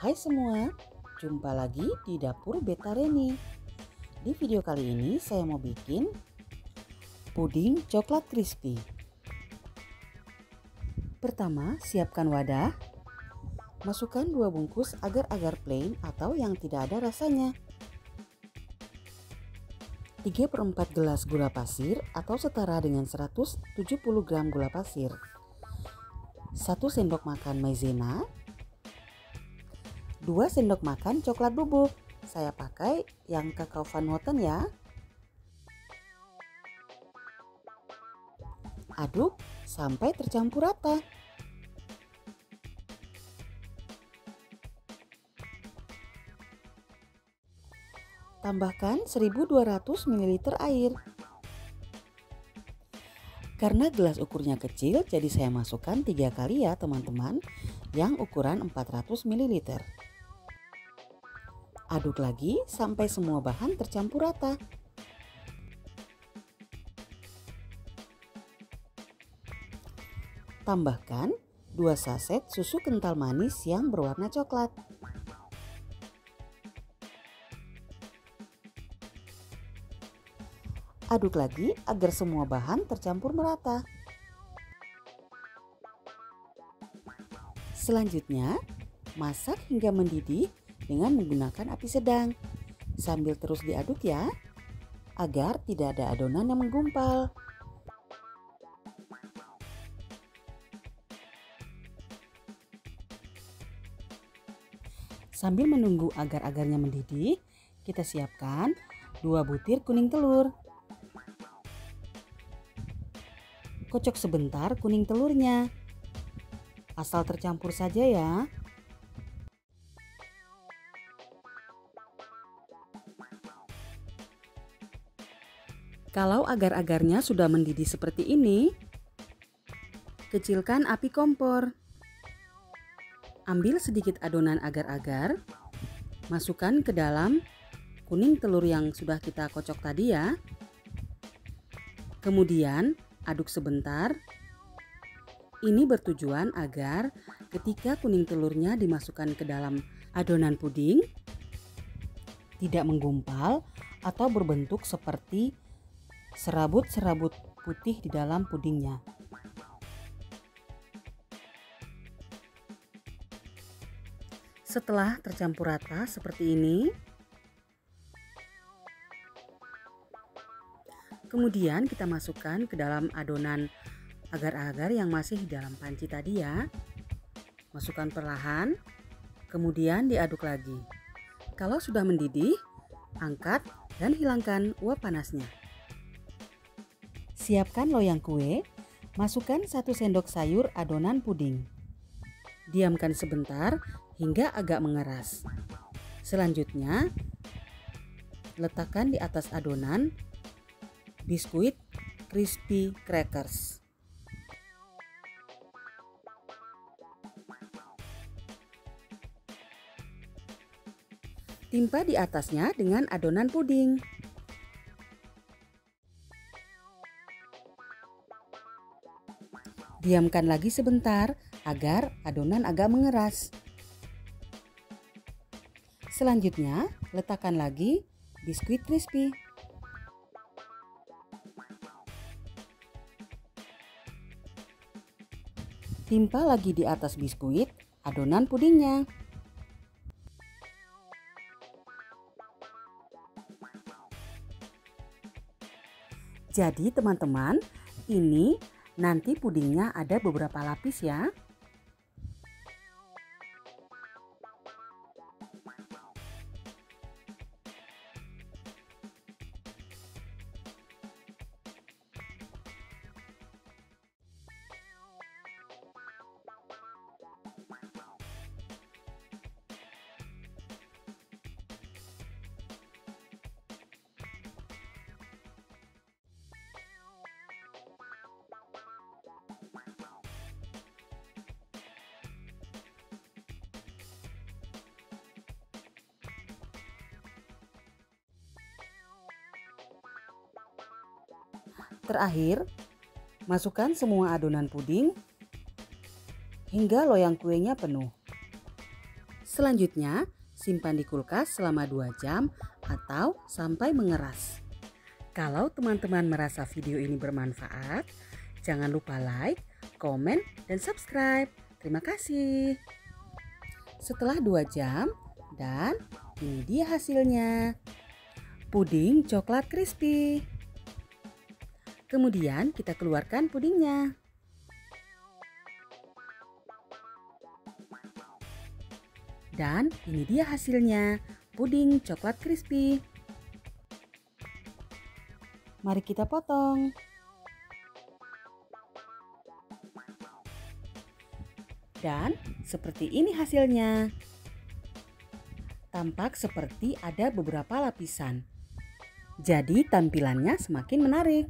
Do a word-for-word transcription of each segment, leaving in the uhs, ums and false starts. Hai semua, jumpa lagi di Dapur Beta Reni. Di video kali ini saya mau bikin puding coklat crispy. Pertama, siapkan wadah. Masukkan dua bungkus agar-agar plain atau yang tidak ada rasanya, tiga per empat gelas gula pasir atau setara dengan seratus tujuh puluh gram gula pasir, satu sendok makan maizena, dua sendok makan coklat bubuk. Saya pakai yang kakao Van Houten ya. Aduk sampai tercampur rata. Tambahkan seribu dua ratus mililiter air. Karena gelas ukurnya kecil, jadi saya masukkan tiga kali ya teman-teman, yang ukuran empat ratus mililiter. Aduk lagi sampai semua bahan tercampur rata. Tambahkan dua saset susu kental manis yang berwarna coklat. Aduk lagi agar semua bahan tercampur merata. Selanjutnya, masak hingga mendidih dengan menggunakan api sedang. Sambil terus diaduk ya, agar tidak ada adonan yang menggumpal. Sambil menunggu agar-agarnya mendidih, kita siapkan dua butir kuning telur. Kocok sebentar kuning telurnya, asal tercampur saja ya. Kalau agar-agarnya sudah mendidih seperti ini, kecilkan api kompor. Ambil sedikit adonan agar-agar, masukkan ke dalam kuning telur yang sudah kita kocok tadi ya. Kemudian aduk sebentar. Ini bertujuan agar ketika kuning telurnya dimasukkan ke dalam adonan puding, tidak menggumpal atau berbentuk seperti serabut-serabut putih di dalam pudingnya. Setelah tercampur rata seperti ini, kemudian kita masukkan ke dalam adonan agar-agar yang masih di dalam panci tadi ya. Masukkan perlahan, kemudian diaduk lagi. Kalau sudah mendidih, angkat dan hilangkan uap panasnya. Siapkan loyang kue, masukkan satu sendok sayur adonan puding. Diamkan sebentar hingga agak mengeras. Selanjutnya, letakkan di atas adonan biskuit crispy crackers. Timpa di atasnya dengan adonan puding. Diamkan lagi sebentar agar adonan agak mengeras. Selanjutnya, letakkan lagi biskuit crispy. Timpa lagi di atas biskuit adonan pudingnya. Jadi teman-teman, ini nanti pudingnya ada beberapa lapis ya. Terakhir, masukkan semua adonan puding hingga loyang kuenya penuh. Selanjutnya, simpan di kulkas selama dua jam atau sampai mengeras. Kalau teman-teman merasa video ini bermanfaat, jangan lupa like, komen, dan subscribe. Terima kasih. Setelah dua jam, dan ini dia hasilnya. Puding coklat crispy. Kemudian kita keluarkan pudingnya. Dan ini dia hasilnya, puding coklat crispy. Mari kita potong. Dan seperti ini hasilnya. Tampak seperti ada beberapa lapisan. Jadi tampilannya semakin menarik.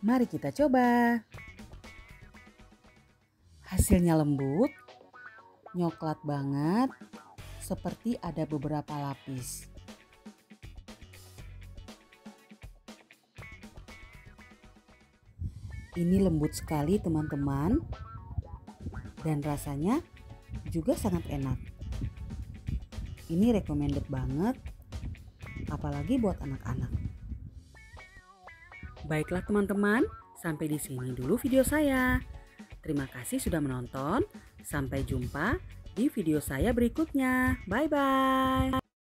Mari kita coba. Hasilnya lembut, nyoklat banget, seperti ada beberapa lapis. Ini lembut sekali teman-teman, dan rasanya juga sangat enak. Ini recommended banget, apalagi buat anak-anak. Baiklah teman-teman, sampai di sini dulu video saya. Terima kasih sudah menonton. Sampai jumpa di video saya berikutnya. Bye-bye.